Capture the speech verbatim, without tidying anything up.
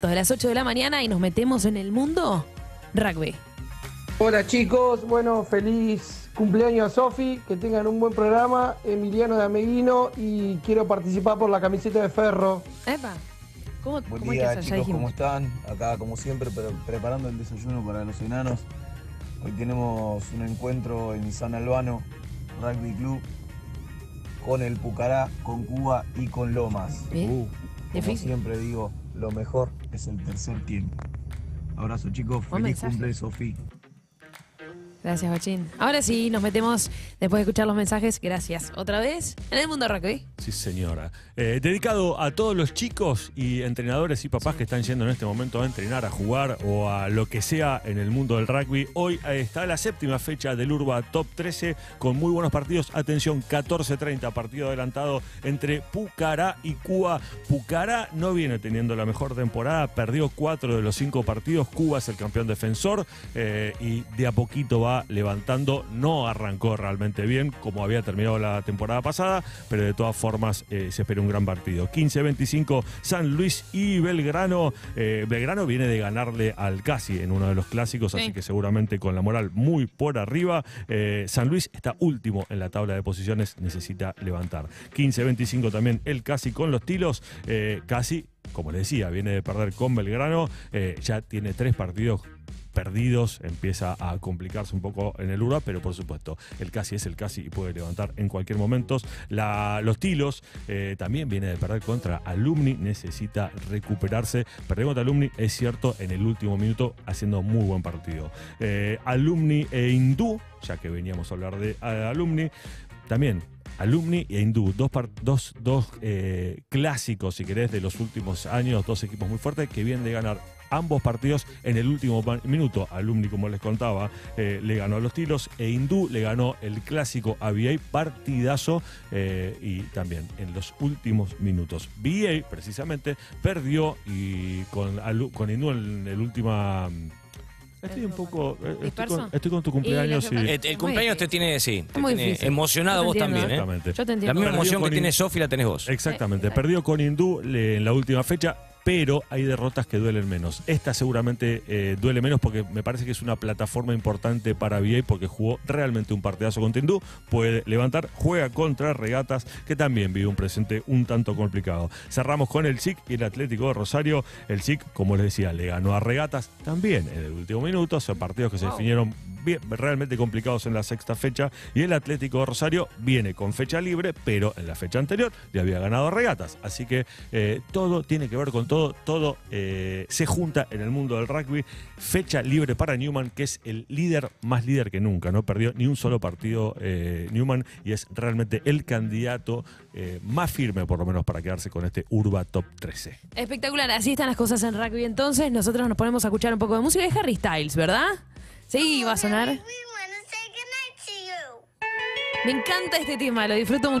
De las ocho de la mañana y nos metemos en el mundo rugby. Hola chicos, bueno, feliz cumpleaños a Sofi, que tengan un buen programa, Emiliano de Ameguino, y quiero participar por la camiseta de Ferro. Epa, ¿cómo, buen ¿cómo día, es que chicos, ¿cómo están? Acá como siempre, pero preparando el desayuno para los enanos. Hoy tenemos un encuentro en San Albano Rugby Club con el Pucará, con Cuba y con Lomas. Uh, como siempre digo, lo mejor es el tercer tiempo. Abrazo chicos, feliz cumple Sofía. Gracias Bachín. Ahora sí, nos metemos, después de escuchar los mensajes, gracias otra vez, en el mundo rugby. Sí señora, eh, dedicado a todos los chicos y entrenadores y papás que están yendo en este momento a entrenar, a jugar o a lo que sea en el mundo del rugby. Hoy está la séptima fecha del Urba Top trece con muy buenos partidos. Atención, catorce treinta, partido adelantado entre Pucará y Cuba. Pucará no viene teniendo la mejor temporada, perdió cuatro de los cinco partidos. Cuba es el campeón defensor eh, y de a poquito va levantando. No arrancó realmente bien como había terminado la temporada pasada, pero de todas formas eh, se espera un gran partido. quince veinticinco San Luis y Belgrano. eh, Belgrano viene de ganarle al Casi en uno de los clásicos, sí. Así que seguramente con la moral muy por arriba. eh, San Luis está último en la tabla de posiciones, necesita levantar. quince veinticinco también el Casi con los Tilos. eh, Casi, como les decía, viene de perder con Belgrano, eh, ya tiene tres partidos perdidos, empieza a complicarse un poco en el Urba, pero por supuesto el Casi es el Casi y puede levantar en cualquier momento. La, los Tilos eh, también viene de perder contra Alumni, necesita recuperarse. Perdió contra Alumni, es cierto, en el último minuto, haciendo muy buen partido. Eh, Alumni e Hindú, ya que veníamos a hablar de a, Alumni, también Alumni e Hindú, dos, dos, dos eh, clásicos, si querés, de los últimos años, dos equipos muy fuertes que vienen de ganar ambos partidos en el último minuto. Alumni, como les contaba, eh, le ganó a los Tilos, e Hindú le ganó el clásico a B A, partidazo, eh, y también en los últimos minutos. B A, precisamente, perdió y con, con Hindú en el última... Estoy un poco... Estoy con, estoy con tu cumpleaños. Y y... El, el cumpleaños te tiene, sí, te tiene emocionado vos también, ¿eh? Yo te entiendo. La misma emoción que tiene Sofi la tenés vos. Exactamente. Perdió con Hindú en la última fecha, pero hay derrotas que duelen menos. Esta seguramente eh, duele menos porque me parece que es una plataforma importante para B A, porque jugó realmente un partidazo contra Hindú, puede levantar, juega contra Regatas, que también vive un presente un tanto complicado. Cerramos con el S I C y el Atlético de Rosario. El S I C, como les decía, le ganó a Regatas también en el último minuto. Son partidos que se definieron bien, realmente complicados en la sexta fecha, y el Atlético de Rosario viene con fecha libre, pero en la fecha anterior le había ganado a Regatas. Así que eh, todo tiene que ver con todo. Todo, todo eh, se junta en el mundo del rugby. Fecha libre para Newman, que es el líder, más líder que nunca. No perdió ni un solo partido eh, Newman, y es realmente el candidato eh, más firme, por lo menos, para quedarse con este Urba Top trece. Espectacular, así están las cosas en rugby. Entonces nosotros nos ponemos a escuchar un poco de música de Harry Styles, ¿verdad? Sí, va a sonar. Me encanta este tema, lo disfruto mucho.